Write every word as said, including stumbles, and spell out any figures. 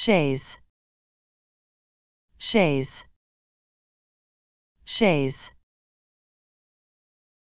chaise, chaise, chaise.